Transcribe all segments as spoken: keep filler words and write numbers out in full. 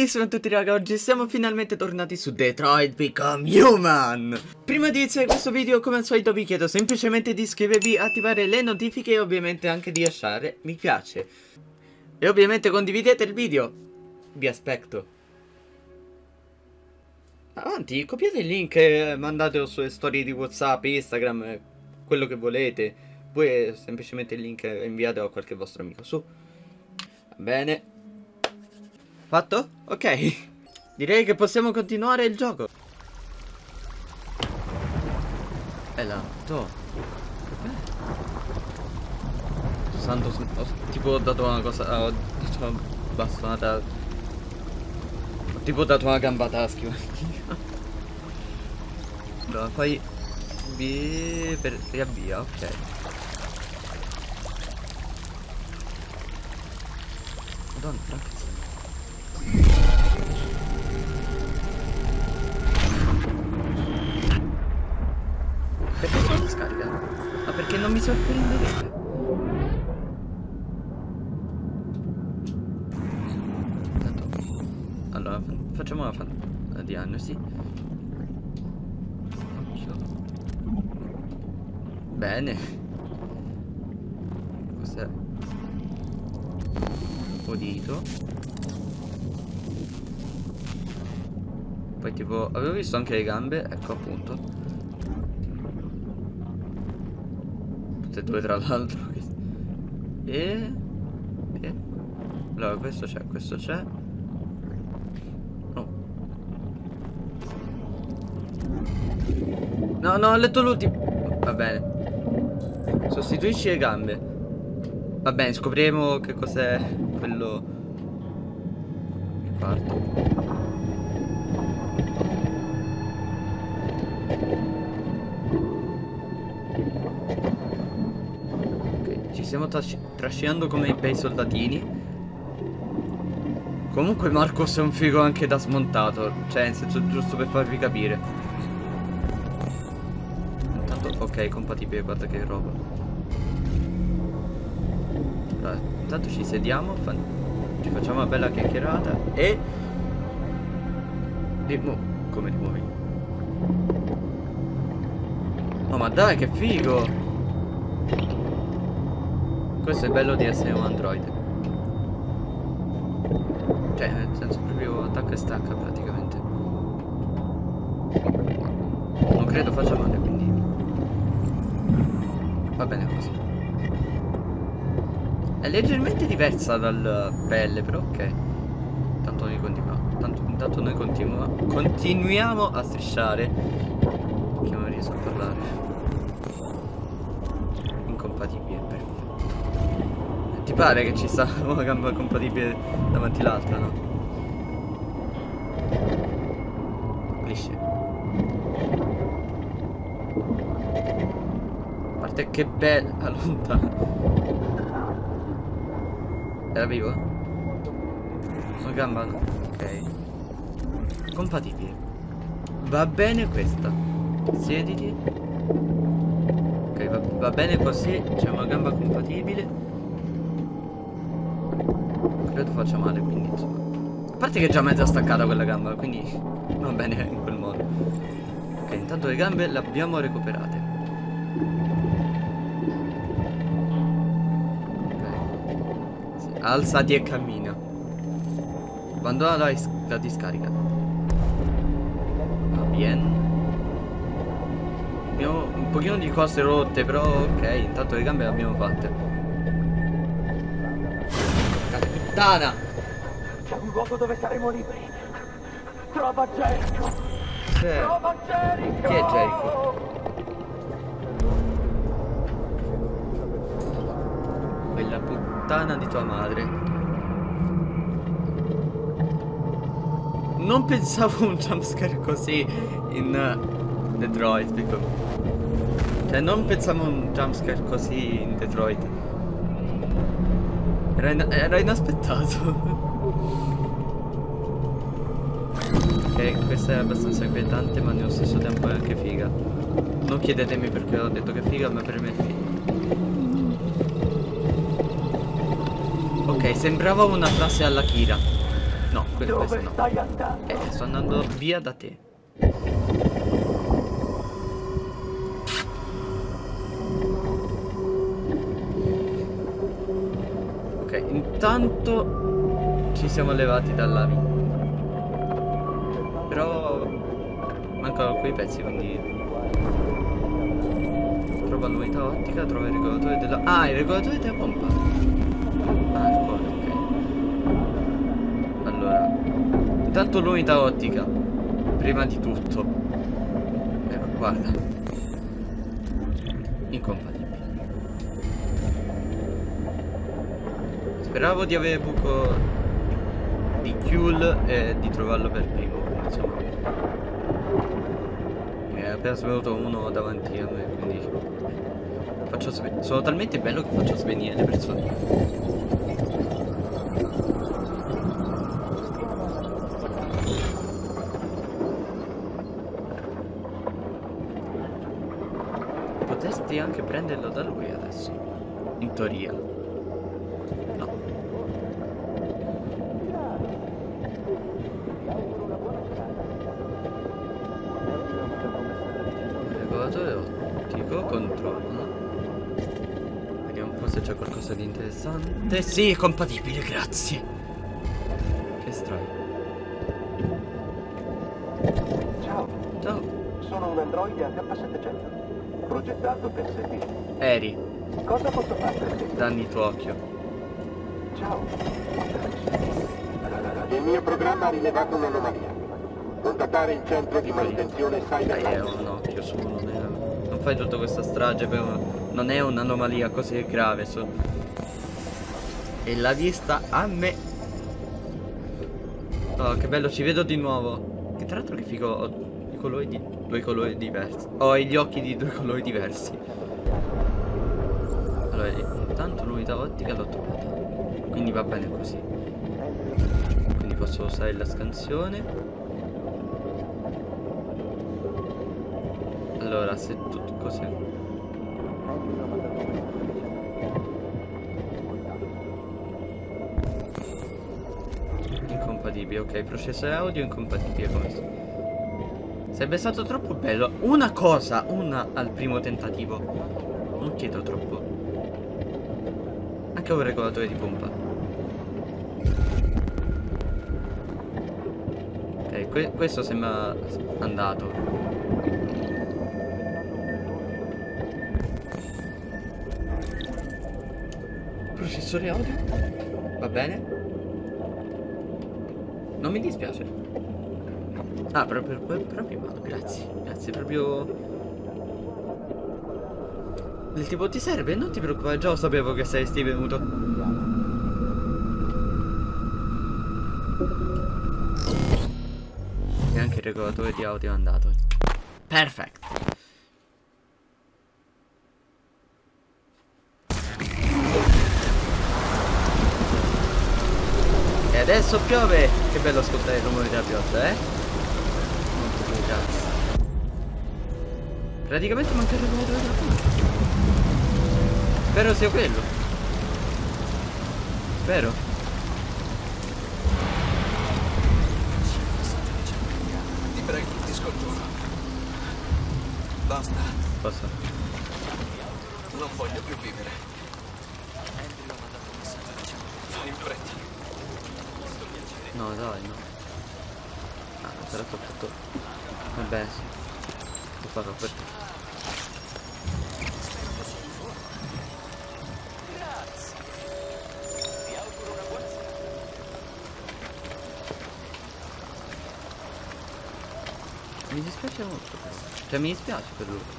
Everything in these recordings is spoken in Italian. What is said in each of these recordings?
Bellissimo a tutti raga, oggi siamo finalmente tornati su Detroit Become Human. Prima di iniziare questo video, come al solito vi chiedo semplicemente di iscrivervi, attivare le notifiche e ovviamente anche di lasciare mi piace. E ovviamente condividete il video. Vi aspetto. Avanti, copiate il link e mandatelo sulle storie di WhatsApp, Instagram, quello che volete. Poi semplicemente il link inviatelo a qualche vostro amico, su. Va bene. Fatto? Ok. Direi che possiamo continuare il gioco. E là, to. Santo, ho, tipo ho dato una cosa, ho dato una bastonata. Ho tipo dato una gambata a schiuma. Allora, poi B per riavvia, ok. Madonna, Frank. Perché sono scarica? Ma perché non mi sorprenderete? Tanto. Allora, facciamo una, una diagnosi. Bene. Cos'è? Udito. Poi tipo, avevo visto anche le gambe, ecco appunto. E due tra l'altro. E... e allora questo c'è, questo c'è. Oh. No, no, ho letto l'ultimo. Va bene. Sostituisci le gambe. Va bene, scopriremo che cos'è quello. Parto. Stiamo tras trascinando come bei soldatini. Comunque Markus è un figo anche da smontato. Cioè, in senso, giusto per farvi capire. Intanto, ok, compatibile, guarda che roba. Allora, intanto ci sediamo, fa ci facciamo una bella chiacchierata. E Rimu come ti muovi? Oh ma dai, che figo! Questo è il bello di essere un android. Cioè, nel senso proprio attacca e stacca praticamente. Non credo faccia male, quindi va bene così. È leggermente diversa dalla pelle, però ok. Tanto noi continuiamo. Tanto, intanto noi continuiamo. Continuiamo a strisciare. Che non riesco a parlare. Incompatibile, perfetto. Ti pare che ci sta una gamba compatibile davanti l'altra, no? Lisce. A parte che bella lontana. Era vivo? Una gamba no. Ok. Compatibile. Va bene questa. Siediti. Ok, va, va bene così. C'è una gamba compatibile. Credo faccia male, quindi insomma. A parte che è già mezza staccata quella gamba, quindi va bene in quel modo. Ok, intanto le gambe le abbiamo recuperate. Ok, sì. Alzati e cammina. Abbandona la, la discarica. Va bene. Abbiamo un pochino di cose rotte, però ok, intanto le gambe le abbiamo fatte. Tana. C'è un luogo dove saremo liberi. Trova Jericho. Trova Jericho. Chi è Jericho? Quella puttana di tua madre. Non pensavo un jumpscare così in uh, Detroit, dico. Cioè non pensavo un jumpscare così in Detroit. Era, in era inaspettato. Ok, questa è abbastanza inquietante, ma nello stesso tempo è anche figa. Non chiedetemi perché ho detto che è figa, ma per me è figa. Ok, sembrava una frase alla Kira. No. que- questo no. Eh, sto andando via da te. Ok, intanto ci siamo levati dalla vita. Però mancano quei pezzi, quindi... Trova l'unità ottica, trova il regolatore della... Ah, il regolatore della pompa. Ah, il cuore, ok. Allora, intanto l'unità ottica, prima di tutto. Ecco, guarda. Incompatibile. Speravo di avere buco di Kuhl e di trovarlo per primo, insomma. Mi è appena svenuto uno davanti a me, quindi... Faccio sono talmente bello che faccio svenire le persone. Potresti anche prenderlo da lui adesso, in teoria. No. Regolatore ottico, controllo. Se c'è qualcosa di interessante. Sì, è compatibile, grazie. Che strano. Ciao. Ciao. Sono un androide H settecento, progettato per servire. Eri. Cosa posso fare per te? Danni tuo occhio. Ciao. Il mio programma ha rilevato un'anomalia. Contattare il centro di manutenzione Cyber. Dai, è un occhio solo, non è... Non fai tutta questa strage per una... Non è un'anomalia così grave, so. E la vista a me. Oh, che bello, ci vedo di nuovo. Che tra l'altro che figo, ho due colori, di... due colori diversi. Ho gli occhi di due colori diversi. Allora, intanto l'unità ottica l'ho trovata, quindi va bene così. Quindi posso usare la scansione. Allora, se tutto così. Incompatibile, ok, processore audio incompatibile come. Sarebbe stato troppo bello. Una cosa, una al primo tentativo. Non chiedo troppo. Anche un regolatore di pompa. Ok, que questo sembra andato. Processore audio? Va bene? Non mi dispiace. Ah, proprio proprio grazie. Grazie proprio. Del tipo ti serve? Non ti preoccupare, già lo sapevo che saresti venuto. E anche il regolatore di audio è andato. Perfetto. Adesso piove! Che bello ascoltare il rumore della pioggia, eh? Molto più cazzo. Praticamente manca il rumore della pioggia. Spero sia quello. Spero. Ti prego, ti scongiuro. Basta. Basta. Non voglio più vivere. Andrew mi ha mandato un messaggio dicendo fai in fretta. No dai, no. Ah, però ho fatto. Vabbè, sì. Lo farò per te. Grazie. Ti auguro una buona serata. Mi dispiace molto. Cioè mi dispiace per lui.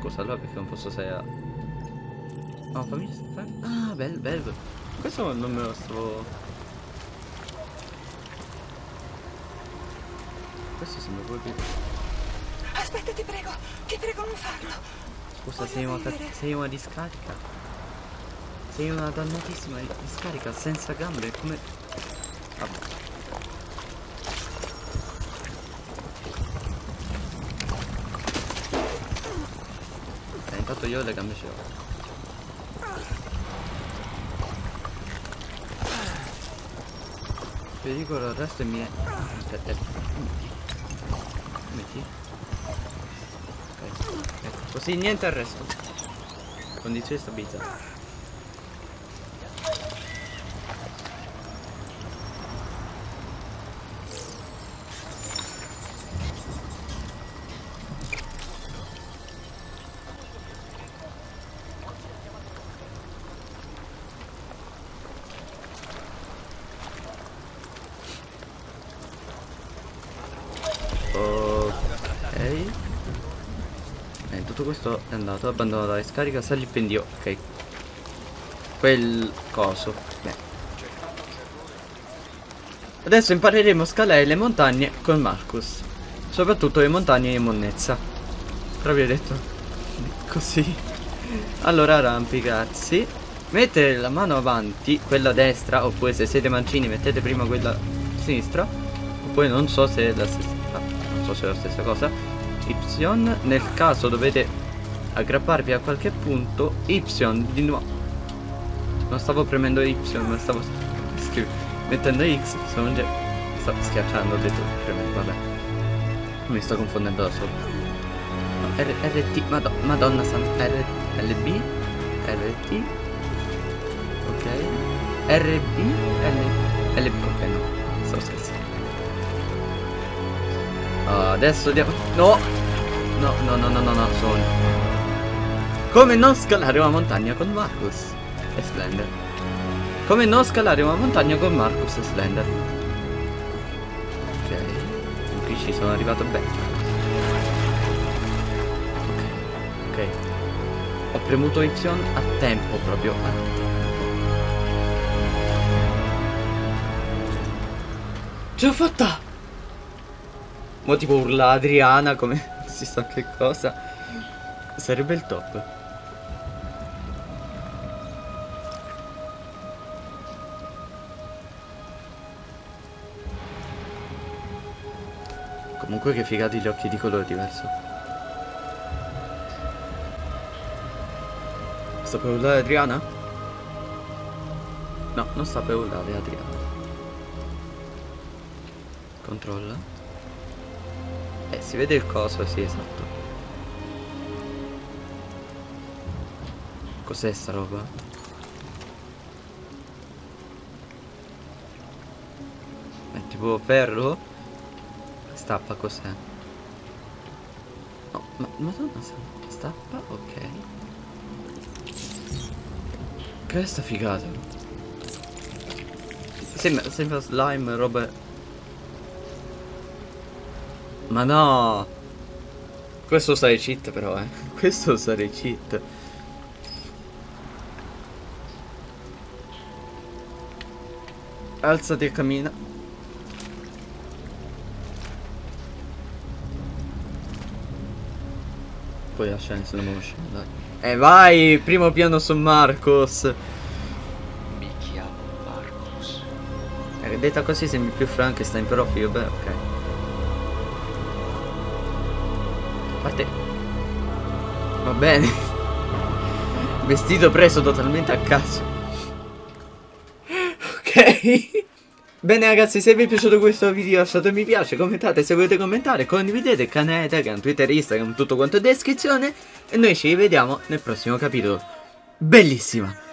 Scusa, allora perché non posso usare. No, fammi stare. Ah, bello, bello. Questo non me lo stavo. Questo sembra proprio. Aspetta, ti prego, ti prego non farlo. Scusa, sei una, sei una discarica. Sei una dannatissima discarica senza gambe, come. Vabbè. fatto io le gambe scivolate. Vi dico il resto è mia. Aspetta, metti. Ok, ecco, così niente al resto. Condizione stabilizzata. Questo è andato, abbandonato la scarica, sali il pendio, ok. Quel coso. Beh. Adesso impareremo a scalare le montagne con Markus. Soprattutto le montagne di monnezza. Proprio detto così. Allora arrampicarsi. Mettere la mano avanti, quella destra, oppure se siete mancini mettete prima quella sinistra. Oppure non so se è la stessa. Ah, non so se è la stessa cosa. Y, nel caso dovete aggrapparvi a qualche punto Y di nuovo. Non stavo premendo Y, ma stavo mettendo X. Sono già stavo schiacciando, ho detto premendo, vabbè. Mi sto confondendo da sopra. No, R T, Mad Madonna Santa, L B, R T, ok, R B, L, L B, ok, no, stavo scherzando. Oh, adesso diamo... No! No, no, no, no, no, no, sono... Come non scalare una montagna con Markus e Splendor. Come non scalare una montagna con Markus e Splendor. Ok, qui ci sono arrivato bene. Ok, ok. Ho premuto Y a tempo, proprio a tempo. Ce l'ho fatta! Mo tipo urla Adriana come si sa che cosa. Sarebbe il top. Comunque che figati gli occhi di colore diverso. Sta per urlare Adriana? No, non sta per urlare Adriana. Controlla. Eh, si vede il coso, sì, esatto. Cos'è sta roba? È tipo ferro? Stappa, cos'è? No, ma madonna, stappa, ok. Che è sta figata? Sembra, sembra slime, roba... Ma no! Questo sarei cheat però, eh. Questo sarei cheat. Alzati e cammina. Poi la scienza non muovo scendere. E eh vai! Primo piano su Markus! Mi chiamo Markus. Eh, detta così sembri più Frankenstein, però figo, beh, ok. Parte. Va bene. Vestito preso totalmente a caso. Ok. Bene ragazzi, se vi è piaciuto questo video lasciate un mi piace, commentate se volete commentare, condividete il canale Telegram, Twitter, Instagram, tutto quanto in descrizione. E noi ci rivediamo nel prossimo capitolo. Bellissima.